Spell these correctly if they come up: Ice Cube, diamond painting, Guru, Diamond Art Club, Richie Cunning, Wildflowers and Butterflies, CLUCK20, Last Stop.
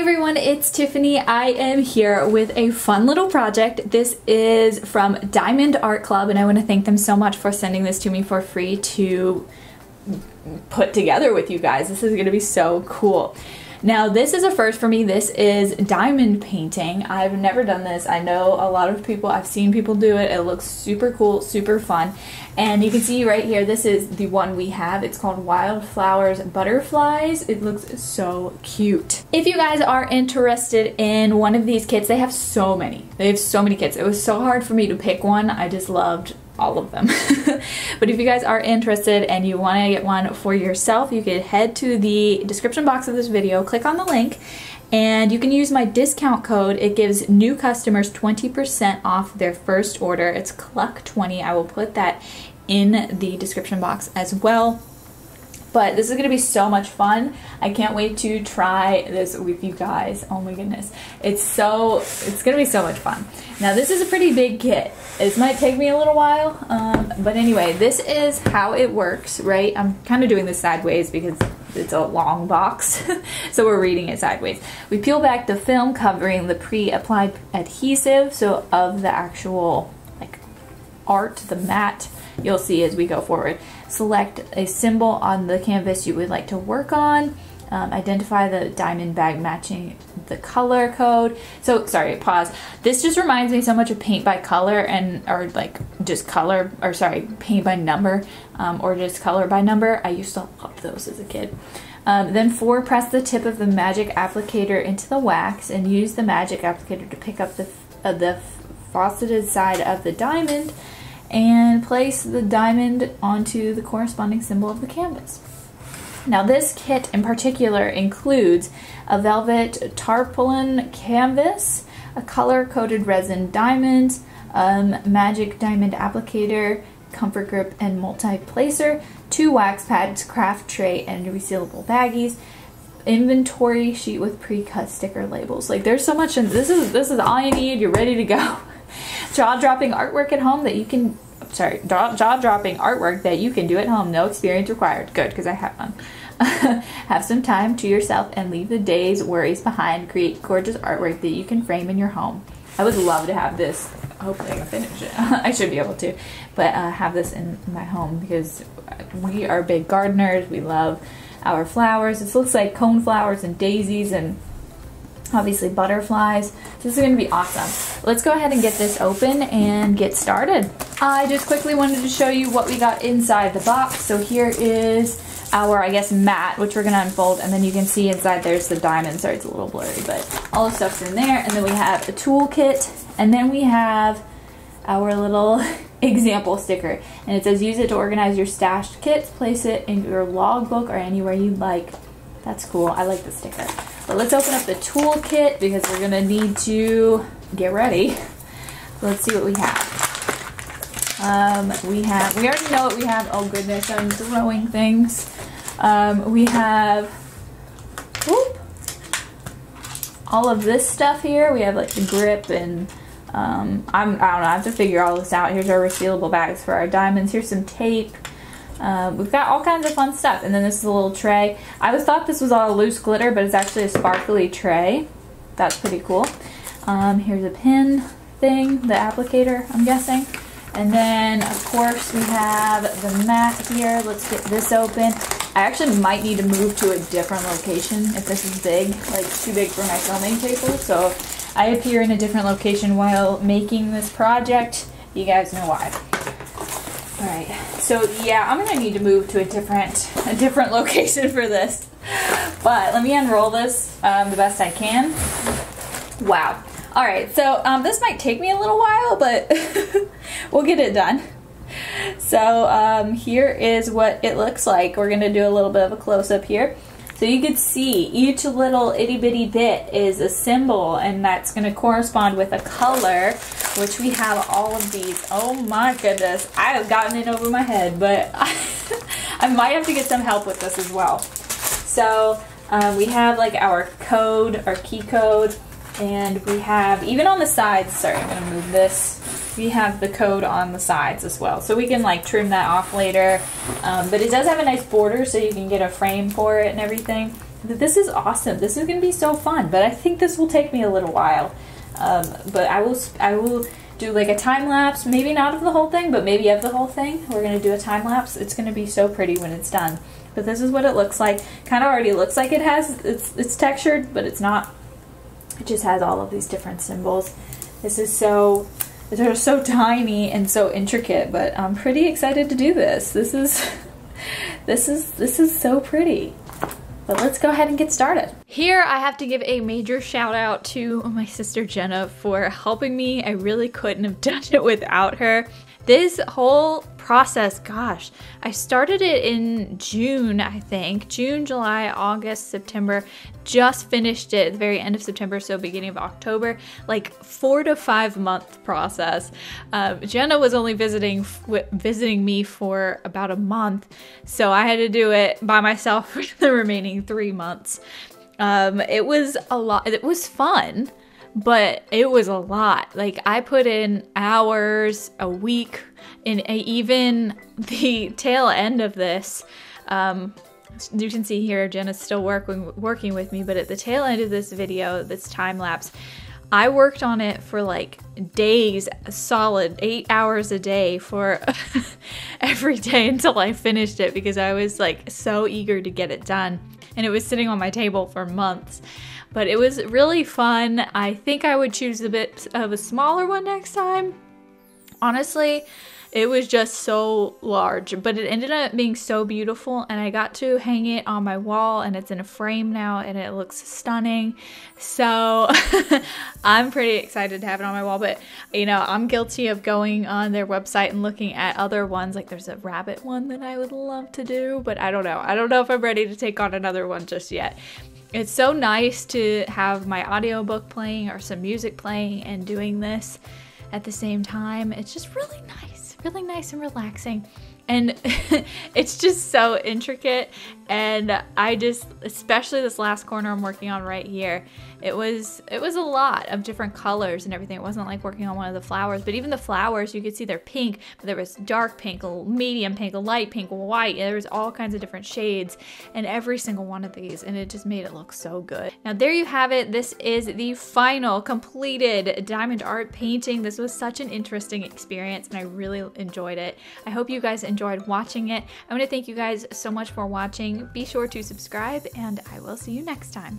Hi everyone, it's Tiffany. I am here with a fun little project. This is from Diamond Art Club, and I want to thank them so much for sending this to me for free to put together with you guys. This is going to be so cool. Now this is a first for me. This is diamond painting. I've never done this. I know a lot of people, I've seen people do it. It looks super cool, super fun. And you can see right here, this is the one we have. It's called Wildflowers and Butterflies. It looks so cute. If you guys are interested in one of these kits, they have so many. They have so many kits. It was so hard for me to pick one. I just loved all of them. But if you guys are interested and you want to get one for yourself, you could head to the description box of this video, click on the link, and you can use my discount code. It gives new customers 20% off their first order. It's CLUCK20. I will put that in the description box as well. But this is going to be so much fun. I can't wait to try this with you guys. Oh my goodness. It's going to be so much fun. Now this is a pretty big kit. This might take me a little while. But anyway, this is how it works, right? I'm kind of doing this sideways because it's a long box. So we're reading it sideways. We peel back the film covering the pre-applied adhesive. So of the actual art, the mat, you'll see as we go forward. Select a symbol on the canvas you would like to work on. Identify the diamond bag matching the color code. So, sorry, pause. This just reminds me so much of paint by color paint by number or just color by number. I used to love those as a kid. Then four, press the tip of the magic applicator into the wax and use the magic applicator to pick up the faceted side of the diamond and place the diamond onto the corresponding symbol of the canvas. Now this kit in particular includes a velvet tarpaulin canvas, a color-coded resin diamond, magic diamond applicator, comfort grip and multi-placer, two wax pads, craft tray, and resealable baggies, inventory sheet with pre-cut sticker labels. Like, there's so much in this is all you need. You're ready to go. Jaw-dropping artwork at home that you can, sorry, jaw-dropping artwork that you can do at home. No experience required. Good, because I have one. Have some time to yourself and leave the day's worries behind. Create gorgeous artwork that you can frame in your home. I would love to have this. Hopefully I can finish it. I should be able to, but have this in my home because we are big gardeners. We love our flowers. This looks like cone flowers and daisies and obviously butterflies. This is going to be awesome. Let's go ahead and get this open and get started. I just quickly wanted to show you what we got inside the box. So here is our, I guess, mat, which we're going to unfold, and then you can see inside there's the diamond. Sorry, it's a little blurry, but all the stuff's in there. And then we have a tool kit, and then we have our little example sticker. And it says, use it to organize your stashed kits, place it in your logbook or anywhere you'd like. That's cool. I like the sticker. But let's open up the tool kit because we're going to need to get ready. Let's see what we have. We already know what we have. Oh goodness, I'm throwing things. We have, whoop, all of this stuff here. We have like the grip and I don't know, I have to figure all this out. Here's our resealable bags for our diamonds. Here's some tape. We've got all kinds of fun stuff. And then this is a little tray. I always thought this was all loose glitter, but it's actually a sparkly tray. That's pretty cool. Here's a pin thing, the applicator, I'm guessing. And then, of course, we have the mat here. Let's get this open. I actually might need to move to a different location if this is big, like too big for my filming table. So I appear in a different location while making this project. You guys know why. Alright, so yeah, I'm gonna need to move to a different location for this. But let me unroll this the best I can. Wow. Alright, so this might take me a little while, but we'll get it done. So here is what it looks like. We're gonna do a little bit of a close-up here. So you can see each little itty bitty bit is a symbol, and that's going to correspond with a color, which we have all of these. Oh my goodness, I have gotten it over my head, but I might have to get some help with this as well. So we have like our code, our key code, and we have even on the sides, sorry, I'm going to move this. We have the code on the sides as well, so we can like trim that off later, but it does have a nice border so you can get a frame for it and everything. This is awesome. This is going to be so fun, but I think this will take me a little while. But I will do like a time lapse, maybe not of the whole thing, but maybe of the whole thing. We're going to do a time lapse. It's going to be so pretty when it's done. But this is what it looks like. Kind of already looks like it has, it's textured, but it's not. It just has all of these different symbols. This is so, they're so tiny and so intricate, but I'm pretty excited to do this. This is so pretty. But let's go ahead and get started. Here I have to give a major shout out to my sister Jenna for helping me. I really couldn't have done it without her. This whole process, gosh, I started it in June, I think. June, July, August, September. Just finished it at the very end of September, so beginning of October. Like 4 to 5 month process. Jenna was only visiting me for about a month, so I had to do it by myself for the remaining 3 months. It was a lot. It was fun, but it was a lot. Like, I put in hours a week, and even the tail end of this, you can see here Jenna's still working with me, but at the tail end of this video, this time lapse, I worked on it for like days, solid 8 hours a day for every day until I finished it, because I was like so eager to get it done, and it was sitting on my table for months. But it was really fun. I think I would choose a bit of a smaller one next time. Honestly, it was just so large, but it ended up being so beautiful, and I got to hang it on my wall, and it's in a frame now, and it looks stunning. So I'm pretty excited to have it on my wall, but you know, I'm guilty of going on their website and looking at other ones. Like, there's a rabbit one that I would love to do, but I don't know. I don't know if I'm ready to take on another one just yet. It's so nice to have my audiobook playing or some music playing and doing this at the same time. It's just really nice and relaxing. And it's just so intricate. And I just, especially this last corner I'm working on right here, it was a lot of different colors and everything. It wasn't like working on one of the flowers, but even the flowers, you could see they're pink, but there was dark pink, medium pink, light pink, white. There was all kinds of different shades in every single one of these, and it just made it look so good. Now there you have it. This is the final completed diamond art painting. This was such an interesting experience, and I really enjoyed it. I hope you guys enjoyed watching it. I want to thank you guys so much for watching. Be sure to subscribe, and I will see you next time.